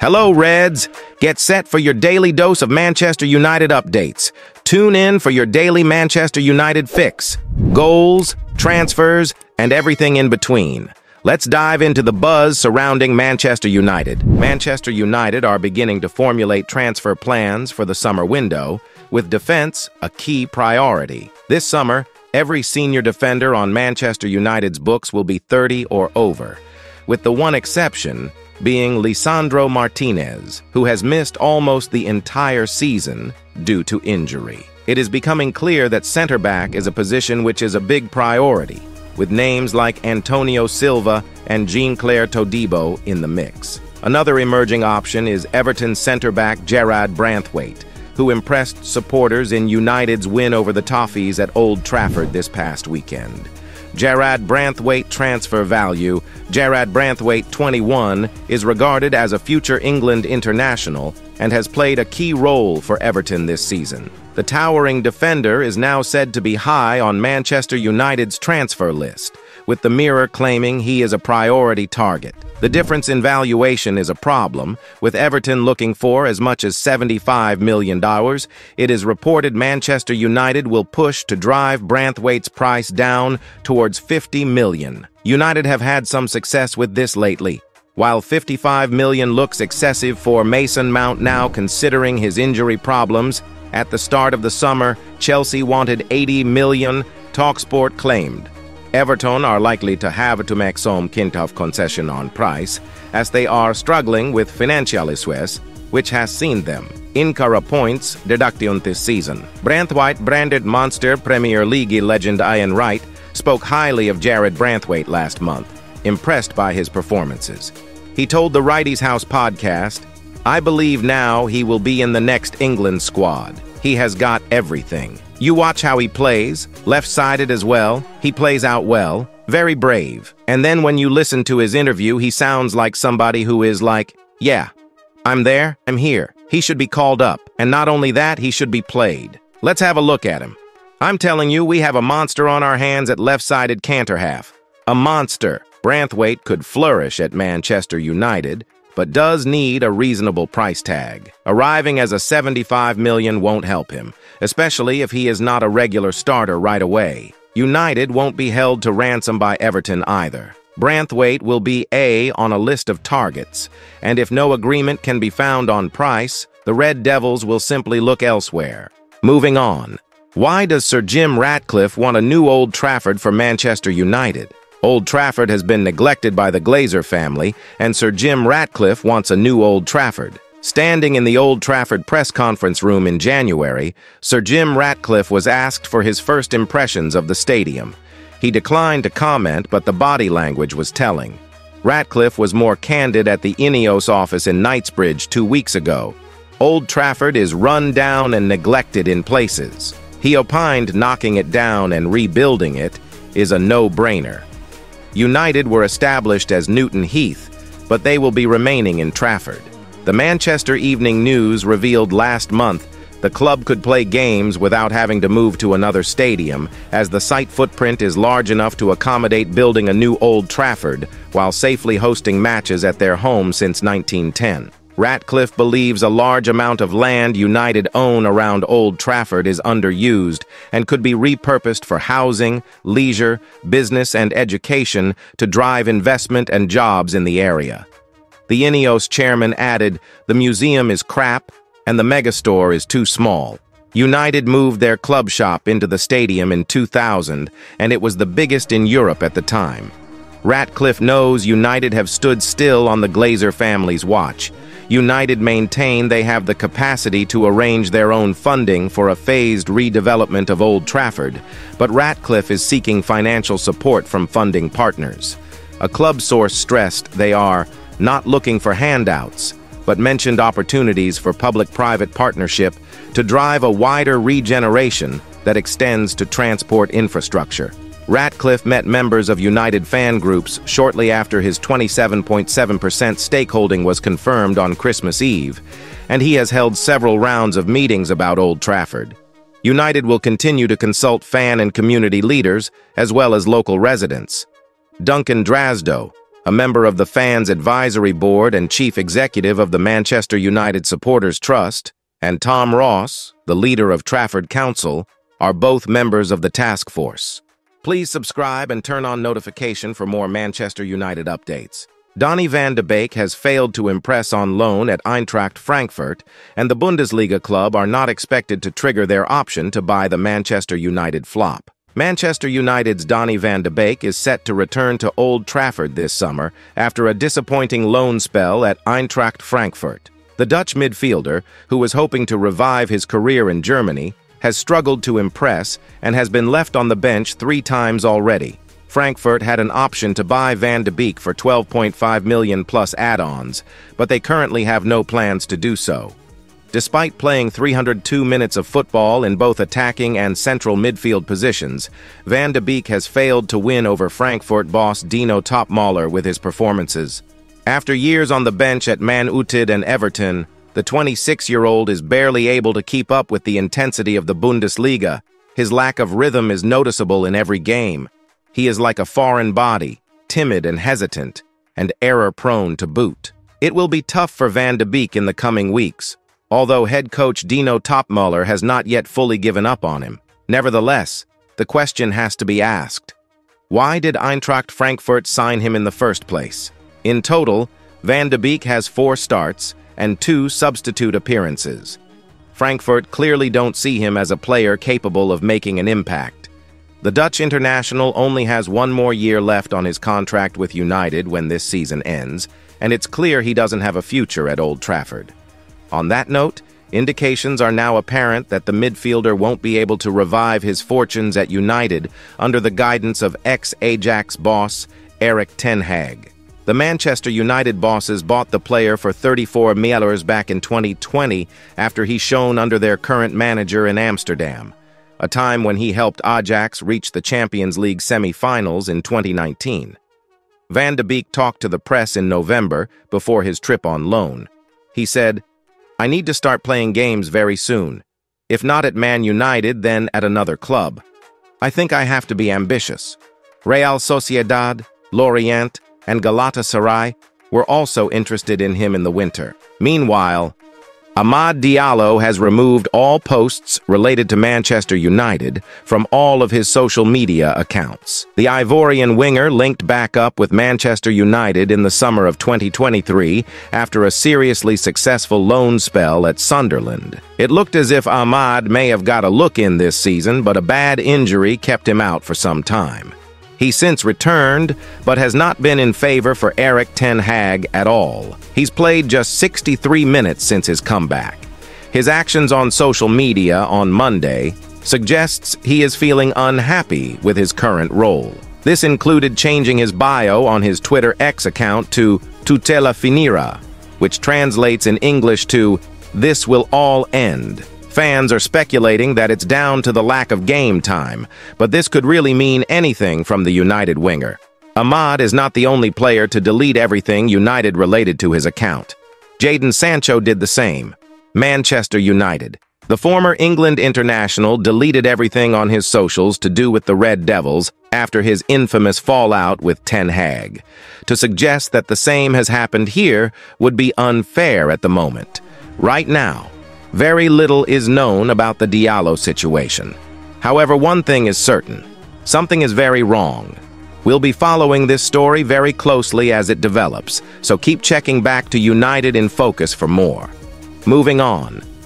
Hello, Reds! Get set for your daily dose of Manchester United updates. Tune in for your daily Manchester United fix. Goals, transfers, and everything in between. Let's dive into the buzz surrounding Manchester United. Manchester United are beginning to formulate transfer plans for the summer window, with defense a key priority. This summer, every senior defender on Manchester United's books will be 30 or over, with the one exception being Lisandro Martinez, who has missed almost the entire season due to injury. It is becoming clear that centre-back is a position which is a big priority, with names like Antonio Silva and Jean-Claire Todibo in the mix. Another emerging option is Everton centre-back Jarrad Branthwaite, who impressed supporters in United's win over the Toffees at Old Trafford this past weekend. Jarrad Branthwaite transfer value. Jarrad Branthwaite, 21, is regarded as a future England international and has played a key role for Everton this season. The towering defender is now said to be high on Manchester United's transfer list, with the Mirror claiming he is a priority target. The difference in valuation is a problem, with Everton looking for as much as $75 million. It is reported Manchester United will push to drive Branthwaite's price down towards $50 million. United have had some success with this lately. While $55 million looks excessive for Mason Mount now considering his injury problems, at the start of the summer, Chelsea wanted $80 million, TalkSport claimed. Everton are likely to have to make some kind of concession on price, as they are struggling with financial issues, which has seen them incur points deduction this season. Branthwaite branded monster Premier League legend Ian Wright spoke highly of Jarrad Branthwaite last month, impressed by his performances. He told the Righty's House podcast, "I believe now he will be in the next England squad. He has got everything. You watch how he plays, left-sided as well. He plays out well, very brave. And then when you listen to his interview, he sounds like somebody who is like, yeah, I'm there, I'm here. He should be called up. And not only that, he should be played. Let's have a look at him. I'm telling you, we have a monster on our hands at left-sided canter half. A monster." Branthwaite could flourish at Manchester United, but does need a reasonable price tag. Arriving as a $75 million won't help him, especially if he is not a regular starter right away. United won't be held to ransom by Everton either. Branthwaite will be A on a list of targets, and if no agreement can be found on price, the Red Devils will simply look elsewhere. Moving on. Why does Sir Jim Ratcliffe want a new Old Trafford for Manchester United? Old Trafford has been neglected by the Glazer family, and Sir Jim Ratcliffe wants a new Old Trafford. Standing in the Old Trafford press conference room in January, Sir Jim Ratcliffe was asked for his first impressions of the stadium. He declined to comment, but the body language was telling. Ratcliffe was more candid at the Ineos office in Knightsbridge 2 weeks ago. Old Trafford is run down and neglected in places. He opined knocking it down and rebuilding it is a no-brainer. United were established as Newton Heath, but they will be remaining in Trafford. The Manchester Evening News revealed last month the club could play games without having to move to another stadium, as the site footprint is large enough to accommodate building a new Old Trafford while safely hosting matches at their home since 1910. Ratcliffe believes a large amount of land United own around Old Trafford is underused and could be repurposed for housing, leisure, business and education to drive investment and jobs in the area. The Ineos chairman added, "The museum is crap and the megastore is too small." United moved their club shop into the stadium in 2000, and it was the biggest in Europe at the time. Ratcliffe knows United have stood still on the Glazer family's watch. United maintain they have the capacity to arrange their own funding for a phased redevelopment of Old Trafford, but Ratcliffe is seeking financial support from funding partners. A club source stressed they are not looking for handouts, but mentioned opportunities for public-private partnership to drive a wider regeneration that extends to transport infrastructure. Ratcliffe met members of United fan groups shortly after his 27.7% stakeholding was confirmed on Christmas Eve, and he has held several rounds of meetings about Old Trafford. United will continue to consult fan and community leaders, as well as local residents. Duncan Drasdo, a member of the Fans Advisory Board and Chief Executive of the Manchester United Supporters Trust, and Tom Ross, the leader of Trafford Council, are both members of the task force. Please subscribe and turn on notification for more Manchester United updates. Donny van de Beek has failed to impress on loan at Eintracht Frankfurt, and the Bundesliga club are not expected to trigger their option to buy the Manchester United flop. Manchester United's Donny van de Beek is set to return to Old Trafford this summer after a disappointing loan spell at Eintracht Frankfurt. The Dutch midfielder, who was hoping to revive his career in Germany, has struggled to impress and has been left on the bench 3 times already. Frankfurt had an option to buy Van de Beek for 12.5 million plus add-ons, but they currently have no plans to do so. Despite playing 302 minutes of football in both attacking and central midfield positions, Van de Beek has failed to win over Frankfurt boss Dino Toppmöller with his performances. After years on the bench at Man Utd and Everton, the 26-year-old is barely able to keep up with the intensity of the Bundesliga. His lack of rhythm is noticeable in every game. He is like a foreign body, timid and hesitant, and error-prone to boot. It will be tough for Van de Beek in the coming weeks, although head coach Dino Toppmöller has not yet fully given up on him. Nevertheless, the question has to be asked. Why did Eintracht Frankfurt sign him in the first place? In total, Van de Beek has 4 starts and 2 substitute appearances. Frankfurt clearly don't see him as a player capable of making an impact. The Dutch international only has 1 more year left on his contract with United when this season ends, and it's clear he doesn't have a future at Old Trafford. On that note, indications are now apparent that the midfielder won't be able to revive his fortunes at United under the guidance of ex-Ajax boss Erik ten Hag. The Manchester United bosses bought the player for 34 miljoen back in 2020 after he shone under their current manager in Amsterdam, a time when he helped Ajax reach the Champions League semi-finals in 2019. Van de Beek talked to the press in November before his trip on loan. He said, "I need to start playing games very soon. If not at Man United, then at another club. I think I have to be ambitious." Real Sociedad, Lorient, and Galatasaray were also interested in him in the winter. Meanwhile, Amad Diallo has removed all posts related to Manchester United from all of his social media accounts. The Ivorian winger linked back up with Manchester United in the summer of 2023 after a seriously successful loan spell at Sunderland. It looked as if Amad may have got a look in this season, but a bad injury kept him out for some time. He since returned, but has not been in favor for Erik ten Hag at all. He's played just 63 minutes since his comeback. His actions on social media on Monday suggests he is feeling unhappy with his current role. This included changing his bio on his Twitter X account to Tutela Finira, which translates in English to "This will all end." Fans are speculating that it's down to the lack of game time, but this could really mean anything from the United winger. Amad is not the only player to delete everything United related to his account. Jadon Sancho did the same. Manchester United. The former England international deleted everything on his socials to do with the Red Devils after his infamous fallout with Ten Hag. To suggest that the same has happened here would be unfair at the moment. Right now, very little is known about the Diallo situation. However, one thing is certain. Something is very wrong. We'll be following this story very closely as it develops, so keep checking back to United in Focus for more. Moving on.